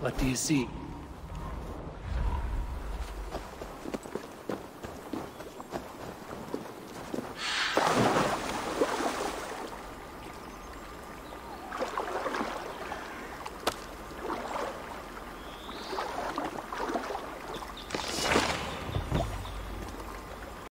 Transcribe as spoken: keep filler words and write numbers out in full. What do you see?